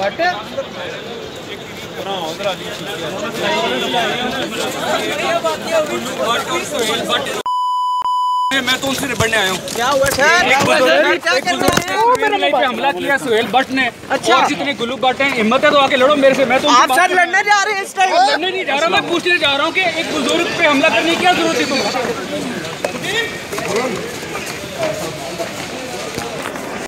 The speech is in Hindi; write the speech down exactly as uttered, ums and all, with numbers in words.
बट मैं तो उनसे निपटने आया हूँ। क्या हुआ सर? एक बुजुर्ग मेरे लाइफ पे हमला किया सुहेल भट्ट ने। अच्छा, और जितने गुल्लू भट्ट हैं, हिम्मत है तो आके लड़ो मेरे से। मैं तो आप सर लड़ने जा रहे हैं इस टाइम? लड़ने नहीं जा रहा, मैं पूछने जा रहा हूँ कि एक बुजुर्ग पे हमला करने की क्या जरूरत है। तुम